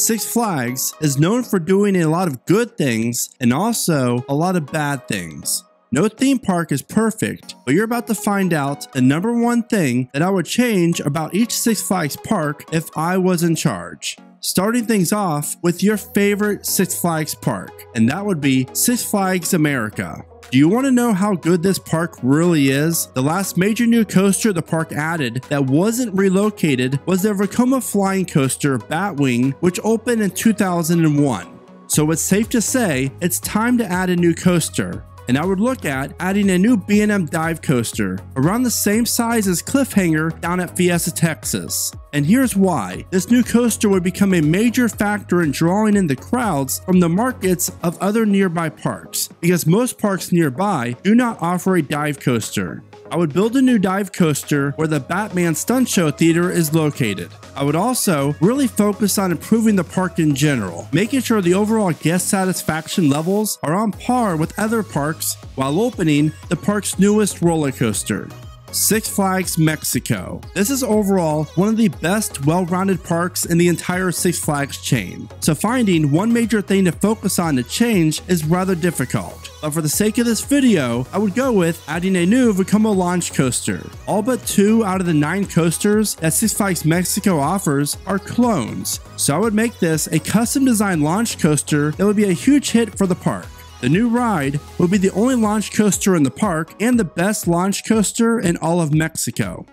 Six Flags is known for doing a lot of good things and also a lot of bad things. No theme park is perfect, but you're about to find out the #1 thing that I would change about each Six Flags park if I was in charge. Starting things off with your favorite Six Flags park, and that would be Six Flags America. Do you want to know how good this park really is? The last major new coaster the park added that wasn't relocated was the Vekoma flying coaster Batwing, which opened in 2001. So it's safe to say it's time to add a new coaster. And I would look at adding a new B&M dive coaster around the same size as Cliffhanger down at Fiesta Texas. And here's why. This new coaster would become a major factor in drawing in the crowds from the markets of other nearby parks, because most parks nearby do not offer a dive coaster. I would build a new dive coaster where the Batman Stunt Show Theater is located. I would also really focus on improving the park in general, making sure the overall guest satisfaction levels are on par with other parks while opening the park's newest roller coaster. Six Flags Mexico. This is overall one of the best well-rounded parks in the entire Six Flags chain, so finding one major thing to focus on to change is rather difficult. But for the sake of this video, I would go with adding a new Vekoma launch coaster. All but 2 out of the 9 coasters that Six Flags Mexico offers are clones, so I would make this a custom designed launch coaster that would be a huge hit for the park. The new ride will be the only launch coaster in the park and the best launch coaster in all of Mexico.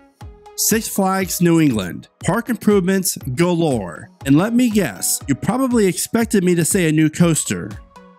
Six Flags New England. Park improvements galore. And let me guess, you probably expected me to say a new coaster.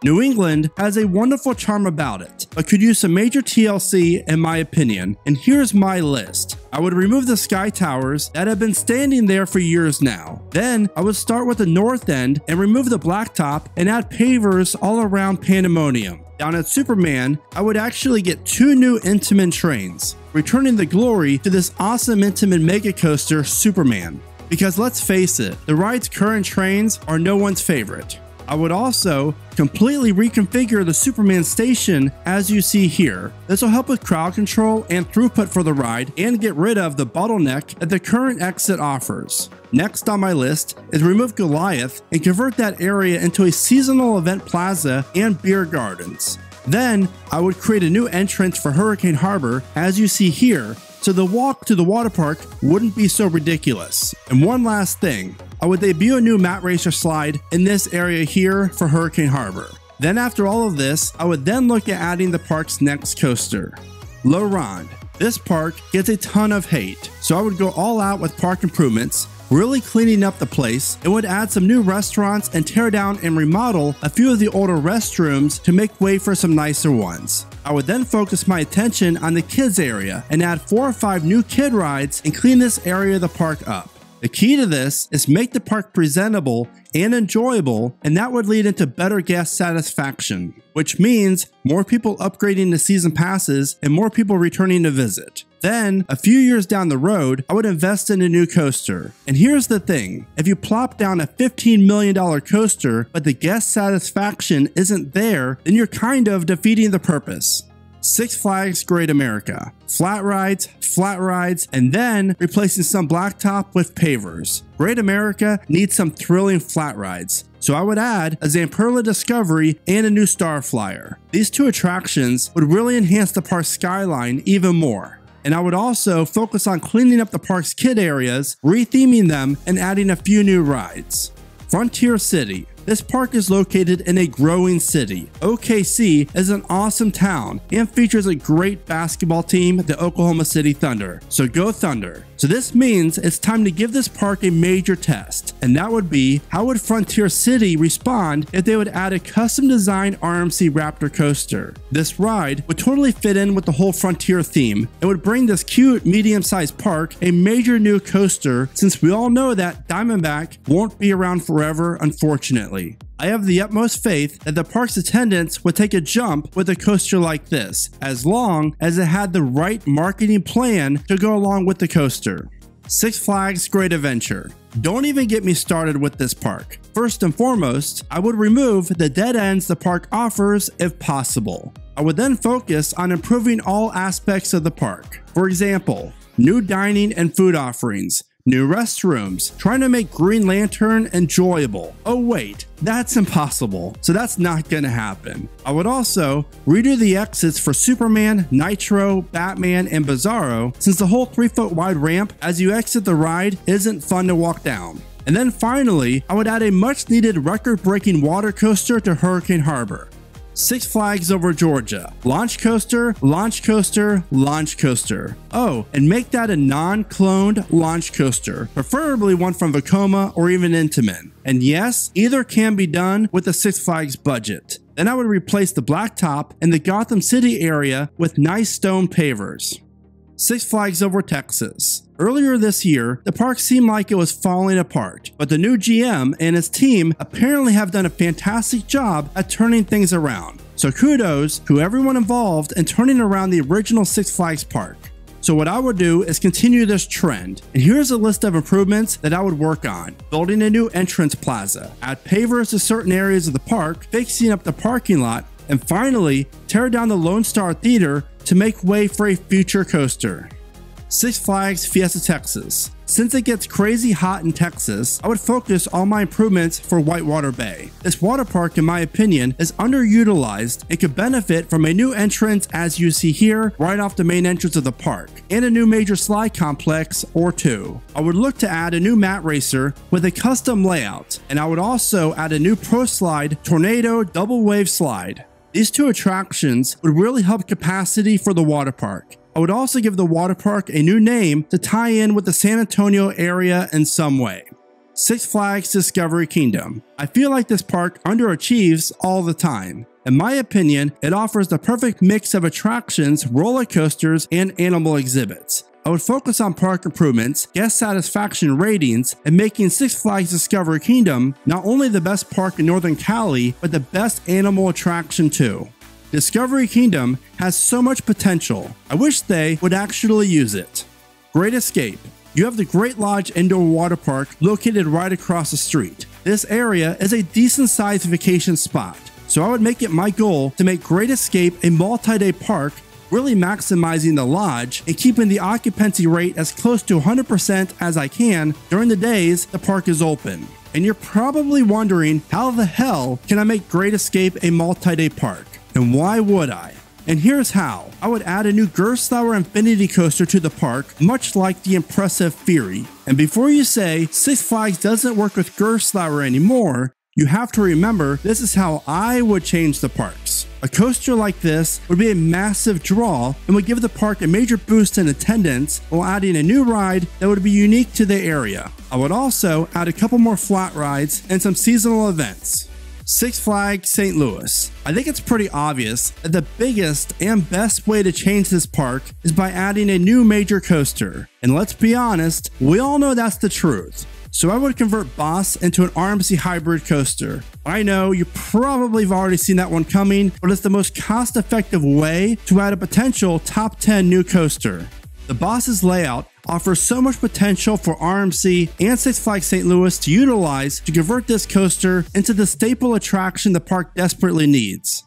New England has a wonderful charm about it, but could use some major TLC in my opinion, and here's my list. I would remove the sky towers that have been standing there for years now. Then I would start with the north end and remove the blacktop and add pavers all around Pandemonium. Down at Superman, I would actually get 2 new Intamin trains, returning the glory to this awesome Intamin mega coaster Superman. Because let's face it, the ride's current trains are no one's favorite. I would also completely reconfigure the Superman station as you see here. This will help with crowd control and throughput for the ride and get rid of the bottleneck that the current exit offers. Next on my list is remove Goliath and convert that area into a seasonal event plaza and beer gardens. Then I would create a new entrance for Hurricane Harbor as you see here, so the walk to the water park wouldn't be so ridiculous. And one last thing, I would debut a new mat racer slide in this area here for Hurricane Harbor. Then after all of this, I would then look at adding the park's next coaster, Le Ronde. This park gets a ton of hate, so I would go all out with park improvements, really cleaning up the place, and would add some new restaurants and tear down and remodel a few of the older restrooms to make way for some nicer ones. I would then focus my attention on the kids area and add 4 or 5 new kid rides and clean this area of the park up. The key to this is make the park presentable and enjoyable, and that would lead into better guest satisfaction, which means more people upgrading to season passes and more people returning to visit. Then, a few years down the road, I would invest in a new coaster. And here's the thing, if you plop down a $15 million coaster but the guest satisfaction isn't there, then you're kind of defeating the purpose. Six Flags Great America. Flat rides, and then replacing some blacktop with pavers. Great America needs some thrilling flat rides, so I would add a Zamperla Discovery and a new Star Flyer. These 2 attractions would really enhance the park's skyline even more. And I would also focus on cleaning up the park's kid areas, re-theming them, and adding a few new rides. Frontier City. This park is located in a growing city. OKC is an awesome town and features a great basketball team, the Oklahoma City Thunder. So go Thunder. So this means it's time to give this park a major test, and that would be, how would Frontier City respond if they would add a custom designed RMC Raptor coaster? This ride would totally fit in with the whole Frontier theme and would bring this cute medium-sized park a major new coaster, since we all know that Diamondback won't be around forever, unfortunately. I have the utmost faith that the park's attendance would take a jump with a coaster like this, as long as it had the right marketing plan to go along with the coaster. Six Flags Great Adventure. Don't even get me started with this park. First and foremost, I would remove the dead ends the park offers if possible. I would then focus on improving all aspects of the park. For example, new dining and food offerings, New restrooms, trying to make Green Lantern enjoyable. Oh wait, that's impossible, so that's not gonna happen. I would also redo the exits for Superman, Nitro, Batman, and Bizarro, since the whole 3-foot wide ramp as you exit the ride isn't fun to walk down. And then finally, I would add a much needed record-breaking water coaster to Hurricane Harbor. Six Flags Over Georgia. Launch coaster, launch coaster, launch coaster. Oh, and make that a non-cloned launch coaster, preferably one from Vekoma or even Intamin. And yes, either can be done with the Six Flags budget. Then I would replace the blacktop and the Gotham City area with nice stone pavers. Six Flags Over Texas. Earlier this year, the park seemed like it was falling apart, but the new GM and his team apparently have done a fantastic job at turning things around. So kudos to everyone involved in turning around the original Six Flags park. So what I would do is continue this trend, and here's a list of improvements that I would work on. Building a new entrance plaza, add pavers to certain areas of the park, fixing up the parking lot, and finally, tear down the Lone Star Theater to make way for a future coaster. Six Flags Fiesta Texas. Since it gets crazy hot in Texas, I would focus all my improvements for Whitewater Bay. This water park, in my opinion, is underutilized and could benefit from a new entrance as you see here, right off the main entrance of the park, and a new major slide complex or two. I would look to add a new mat racer with a custom layout, and I would also add a new pro slide tornado double wave slide. These two attractions would really help capacity for the water park. I would also give the water park a new name to tie in with the San Antonio area in some way. Six Flags Discovery Kingdom. I feel like this park underachieves all the time. In my opinion, it offers the perfect mix of attractions, roller coasters, and animal exhibits. I would focus on park improvements, guest satisfaction ratings, and making Six Flags Discovery Kingdom not only the best park in Northern Cali, but the best animal attraction too. Discovery Kingdom has so much potential. I wish they would actually use it. Great Escape. You have the Great Lodge Indoor Water Park located right across the street. This area is a decent-sized vacation spot, so I would make it my goal to make Great Escape a multi-day park, really maximizing the lodge and keeping the occupancy rate as close to 100% as I can during the days the park is open. And you're probably wondering, how the hell can I make Great Escape a multi-day park? And why would I? And here's how. I would add a new Gerstlauer Infinity Coaster to the park, much like the impressive Fury. And before you say Six Flags doesn't work with Gerstlauer anymore, you have to remember this is how I would change the parks. A coaster like this would be a massive draw and would give the park a major boost in attendance while adding a new ride that would be unique to the area. I would also add a couple more flat rides and some seasonal events. Six Flags St. Louis. I think it's pretty obvious that the biggest and best way to change this park is by adding a new major coaster. And let's be honest, we all know that's the truth. So I would convert Boss into an RMC hybrid coaster. I know you probably have already seen that one coming, but it's the most cost-effective way to add a potential top 10 new coaster. The Boss's layout offers so much potential for RMC and Six Flags St. Louis to utilize to convert this coaster into the staple attraction the park desperately needs.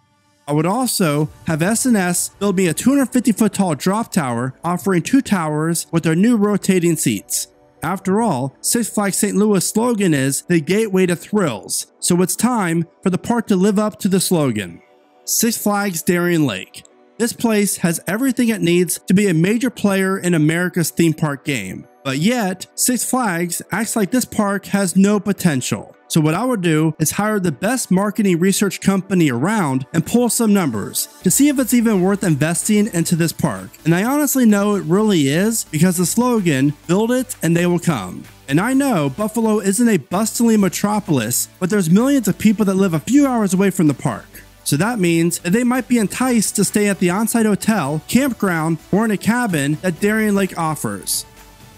I would also have S&S build me a 250-foot tall drop tower, offering two towers with their new rotating seats. After all, Six Flags St. Louis' slogan is the gateway to thrills, so it's time for the park to live up to the slogan. Six Flags Darien Lake. This place has everything it needs to be a major player in America's theme park game, but yet Six Flags acts like this park has no potential. So what I would do is hire the best marketing research company around and pull some numbers to see if it's even worth investing into this park. And I honestly know it really is, because the slogan, build it and they will come. And I know Buffalo isn't a bustling metropolis, but there's millions of people that live a few hours away from the park. So that means that they might be enticed to stay at the on-site hotel, campground, or in a cabin that Darien Lake offers.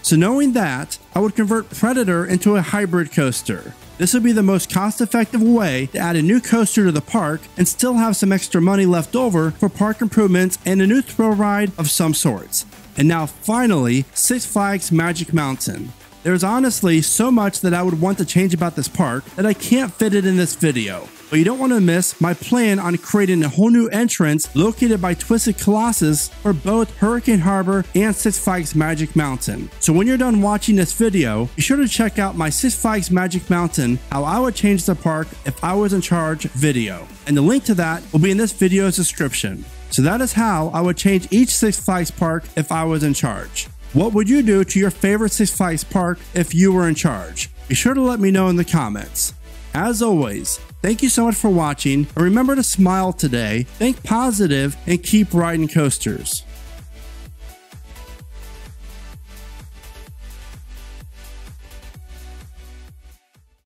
So knowing that, I would convert Predator into a hybrid coaster. This would be the most cost-effective way to add a new coaster to the park and still have some extra money left over for park improvements and a new thrill ride of some sorts. And now finally, Six Flags Magic Mountain. There's honestly so much that I would want to change about this park that I can't fit it in this video. But you don't want to miss my plan on creating a whole new entrance located by Twisted Colossus for both Hurricane Harbor and Six Flags Magic Mountain. So when you're done watching this video, be sure to check out my Six Flags Magic Mountain, How I Would Change the Park If I Was in Charge video. And the link to that will be in this video's description. So that is how I would change each Six Flags park if I was in charge. What would you do to your favorite Six Flags park if you were in charge? Be sure to let me know in the comments. As always, thank you so much for watching, and remember to smile today, think positive, and keep riding coasters.